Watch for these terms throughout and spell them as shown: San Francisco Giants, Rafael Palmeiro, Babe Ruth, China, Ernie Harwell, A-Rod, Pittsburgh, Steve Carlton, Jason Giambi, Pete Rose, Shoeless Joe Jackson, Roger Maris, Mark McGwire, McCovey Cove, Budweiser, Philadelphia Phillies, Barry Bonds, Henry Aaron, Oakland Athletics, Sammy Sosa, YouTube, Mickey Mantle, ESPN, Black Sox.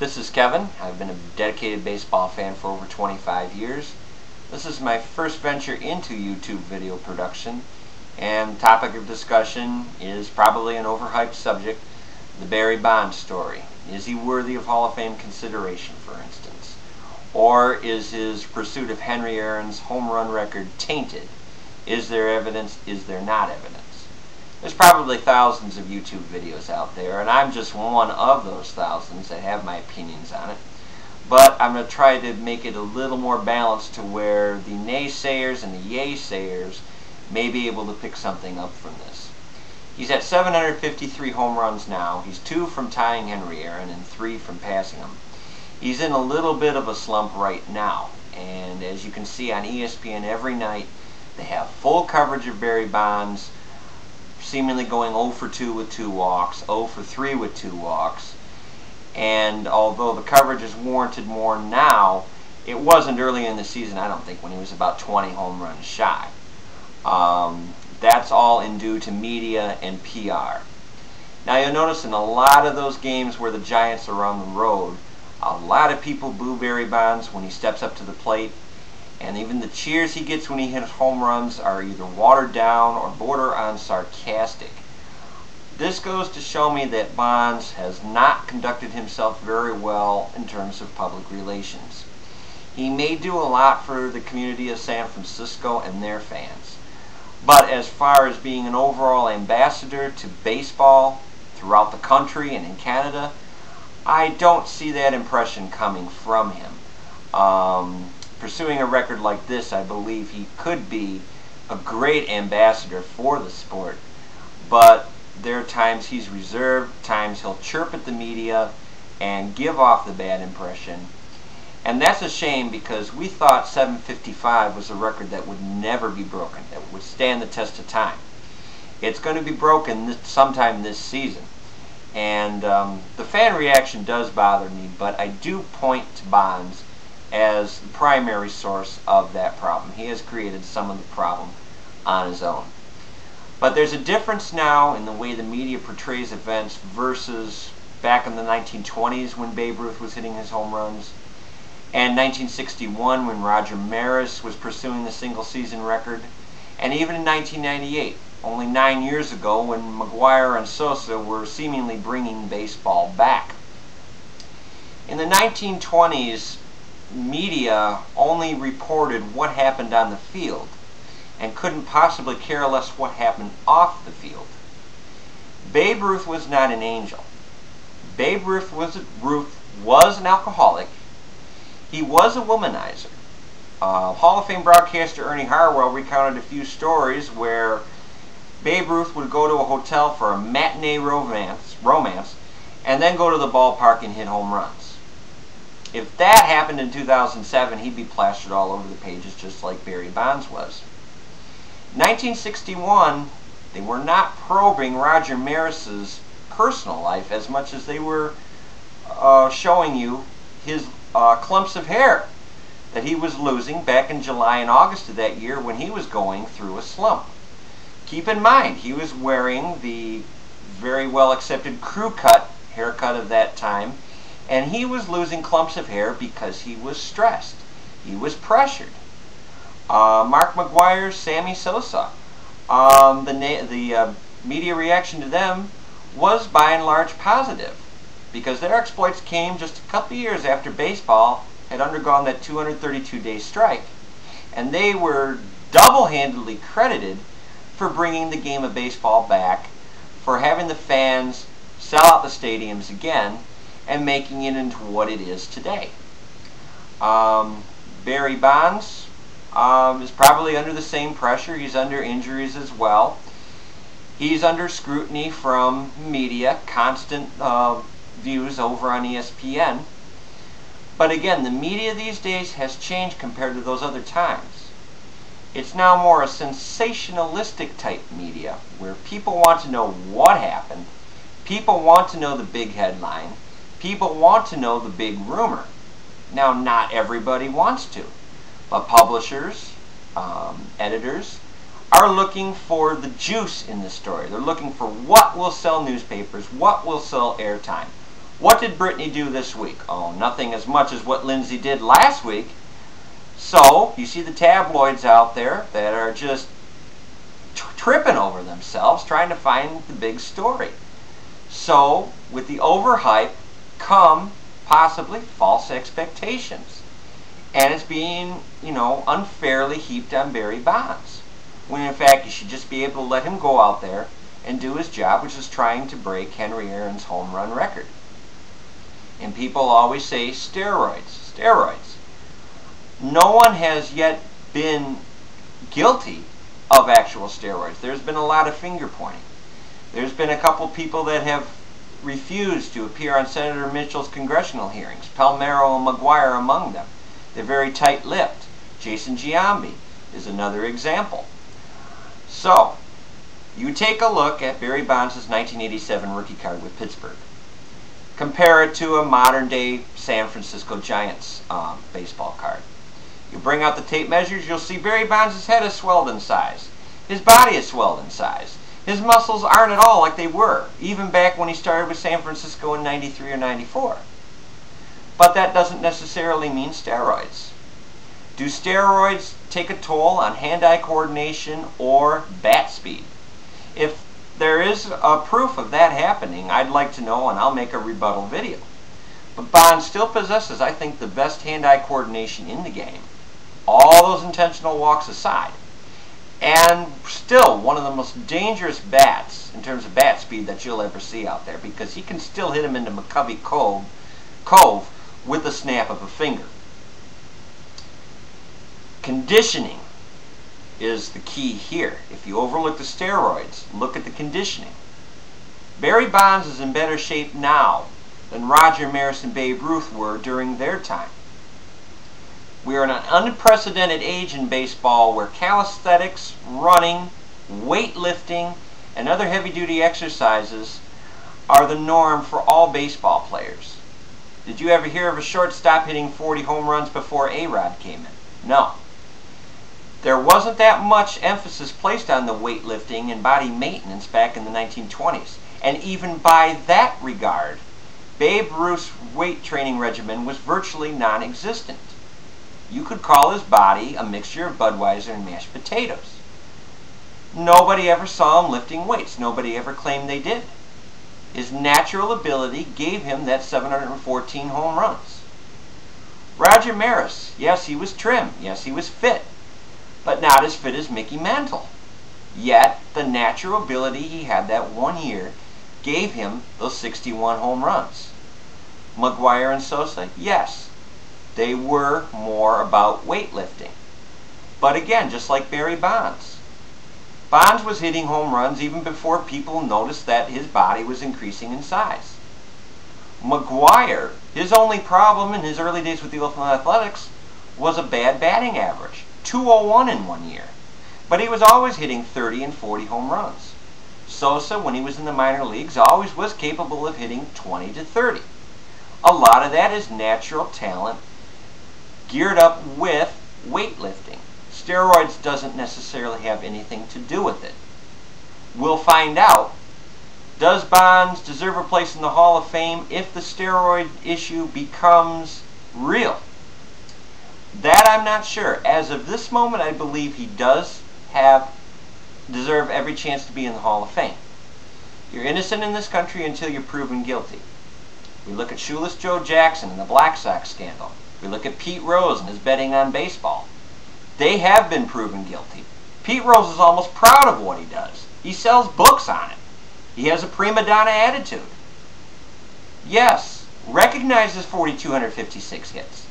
This is Kevin. I've been a dedicated baseball fan for over 25 years. This is my first venture into YouTube video production, and the topic of discussion is probably an overhyped subject, the Barry Bonds story. Is he worthy of Hall of Fame consideration, for instance? Or is his pursuit of Henry Aaron's home run record tainted? Is there evidence? Is there not evidence? There's probably thousands of YouTube videos out there, and I'm just one of those thousands that have my opinions on it. But I'm going to try to make it a little more balanced to where the naysayers and the yay-sayers may be able to pick something up from this. He's at 753 home runs now. He's 2 from tying Henry Aaron and 3 from passing him. He's in a little bit of a slump right now, and as you can see on ESPN every night, they have full coverage of Barry Bonds, seemingly going 0 for 2 with 2 walks, 0 for 3 with 2 walks, and although the coverage is warranted more now, it wasn't early in the season, I don't think, when he was about 20 home runs shy. That's all in due to media and PR. Now you'll notice in a lot of those games where the Giants are on the road, a lot of people boo Barry Bonds when he steps up to the plate, and even the cheers he gets when he hits home runs are either watered down or border on sarcastic. This goes to show me that Bonds has not conducted himself very well in terms of public relations. He may do a lot for the community of San Francisco and their fans, but as far as being an overall ambassador to baseball throughout the country and in Canada, I don't see that impression coming from him. Pursuing a record like this, I believe he could be a great ambassador for the sport, but there are times he's reserved, times he'll chirp at the media and give off the bad impression. And that's a shame, because we thought 755 was a record that would never be broken, that would stand the test of time. It's going to be broken sometime this season. And the fan reaction does bother me, but I do point to Bonds as the primary source of that problem. He has created some of the problem on his own. But there's a difference now in the way the media portrays events versus back in the 1920s when Babe Ruth was hitting his home runs, and 1961 when Roger Maris was pursuing the single season record, and even in 1998. Only 9 years ago when McGwire and Sosa were seemingly bringing baseball back. In the 1920s, media only reported what happened on the field and couldn't possibly care less what happened off the field. Babe Ruth was not an angel. Babe Ruth was an alcoholic. He was a womanizer. Hall of Fame broadcaster Ernie Harwell recounted a few stories where Babe Ruth would go to a hotel for a matinee romance, and then go to the ballpark and hit home runs. If that happened in 2007, he'd be plastered all over the pages just like Barry Bonds was. 1961, they were not probing Roger Maris's personal life as much as they were showing you his clumps of hair that he was losing back in July and August of that year when he was going through a slump. Keep in mind, he was wearing the very well-accepted crew cut haircut of that time, and he was losing clumps of hair because he was stressed. He was pressured. Mark McGwire, Sammy Sosa, the media reaction to them was by and large positive, because their exploits came just a couple years after baseball had undergone that 232-day strike, and they were double-handedly credited for bringing the game of baseball back, for having the fans sell out the stadiums again, and making it into what it is today. Barry Bonds is probably under the same pressure. He's under injuries as well. He's under scrutiny from media, constant views over on ESPN. But again, the media these days has changed compared to those other times. It's now more a sensationalistic type media where people want to know what happened, people want to know the big headline, people want to know the big rumor. Now, not everybody wants to, but publishers, editors, are looking for the juice in the story. They're looking for what will sell newspapers, what will sell airtime, What did Brittany do this week? Oh, nothing as much as what Lindsay did last week. So, you see the tabloids out there that are just tripping over themselves trying to find the big story. So, with the overhype come possibly false expectations. And it's being, you know, unfairly heaped on Barry Bonds. When in fact, you should just be able to let him go out there and do his job, which is trying to break Henry Aaron's home run record. And people always say steroids, steroids. No one has yet been guilty of actual steroids. There's been a lot of finger pointing. There's been a couple people that have refused to appear on Senator Mitchell's congressional hearings, Palmeiro and McGwire among them. They're very tight-lipped. Jason Giambi is another example. So, you take a look at Barry Bonds' 1987 rookie card with Pittsburgh. Compare it to a modern-day San Francisco Giants baseball card. You bring out the tape measures, you'll see Barry Bonds' head is swelled in size. His body is swelled in size. His muscles aren't at all like they were, even back when he started with San Francisco in 93 or 94. But that doesn't necessarily mean steroids. Do steroids take a toll on hand-eye coordination or bat speed? If there is a proof of that happening, I'd like to know, and I'll make a rebuttal video. But Bonds still possesses, I think, the best hand-eye coordination in the game, all those intentional walks aside, and still one of the most dangerous bats in terms of bat speed that you'll ever see out there, because he can still hit him into McCovey Cove with a snap of a finger. Conditioning is the key here. If you overlook the steroids, look at the conditioning. Barry Bonds is in better shape now than Roger Maris and Babe Ruth were during their time. We are in an unprecedented age in baseball where calisthenics, running, weightlifting, and other heavy-duty exercises are the norm for all baseball players. Did you ever hear of a shortstop hitting 40 home runs before A-Rod came in? No. There wasn't that much emphasis placed on the weightlifting and body maintenance back in the 1920s. And even by that regard, Babe Ruth's weight training regimen was virtually non-existent. You could call his body a mixture of Budweiser and mashed potatoes. Nobody ever saw him lifting weights. Nobody ever claimed they did. His natural ability gave him that 714 home runs. Roger Maris, yes, he was trim. Yes, he was fit. But not as fit as Mickey Mantle. Yet, the natural ability he had that one year gave him those 61 home runs. McGwire and Sosa, yes, they were more about weightlifting. But again, just like Barry Bonds. Bonds was hitting home runs even before people noticed that his body was increasing in size. McGwire, his only problem in his early days with the Oakland Athletics was a bad batting average. 201 in one year, but he was always hitting 30 and 40 home runs. Sosa, when he was in the minor leagues, always was capable of hitting 20 to 30. A lot of that is natural talent geared up with weightlifting. Steroids doesn't necessarily have anything to do with it. We'll find out. Does Bonds deserve a place in the Hall of Fame if the steroid issue becomes real? That I'm not sure. As of this moment, I believe he does deserve every chance to be in the Hall of Fame. You're innocent in this country until you're proven guilty. We look at Shoeless Joe Jackson and the Black Sox scandal. We look at Pete Rose and his betting on baseball. They have been proven guilty. Pete Rose is almost proud of what he does. He sells books on it. He has a prima donna attitude. Yes, recognize his 4,256 hits.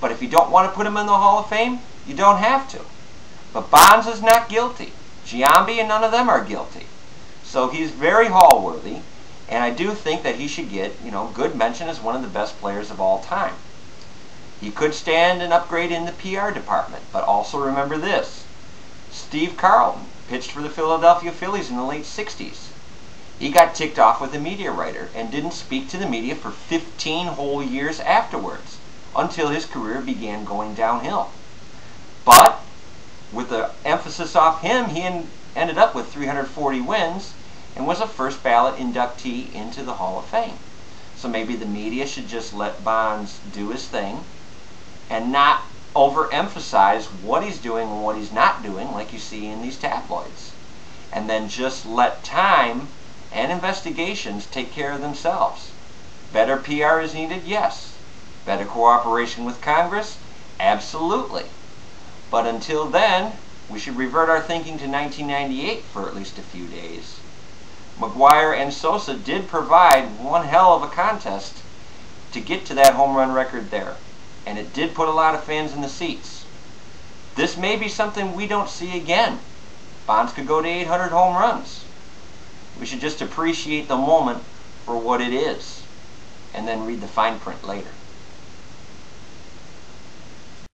But if you don't want to put him in the Hall of Fame, you don't have to. But Bonds is not guilty. Giambi and none of them are guilty. So he's very Hall-worthy, and I do think that he should get, you know, good mention as one of the best players of all time. He could stand an upgrade in the PR department, but also remember this. Steve Carlton pitched for the Philadelphia Phillies in the late 60s. He got ticked off with a media writer and didn't speak to the media for 15 whole years afterwards, until his career began going downhill. But with the emphasis off him, he ended up with 340 wins and was a first ballot inductee into the Hall of Fame. So maybe the media should just let Bonds do his thing and not overemphasize what he's doing and what he's not doing like you see in these tabloids. And then just let time and investigations take care of themselves. Better PR is needed, yes. Better cooperation with Congress, absolutely. But until then, we should revert our thinking to 1998 for at least a few days. McGwire and Sosa did provide one hell of a contest to get to that home run record there. And it did put a lot of fans in the seats. This may be something we don't see again. Bonds could go to 800 home runs. We should just appreciate the moment for what it is and then read the fine print later.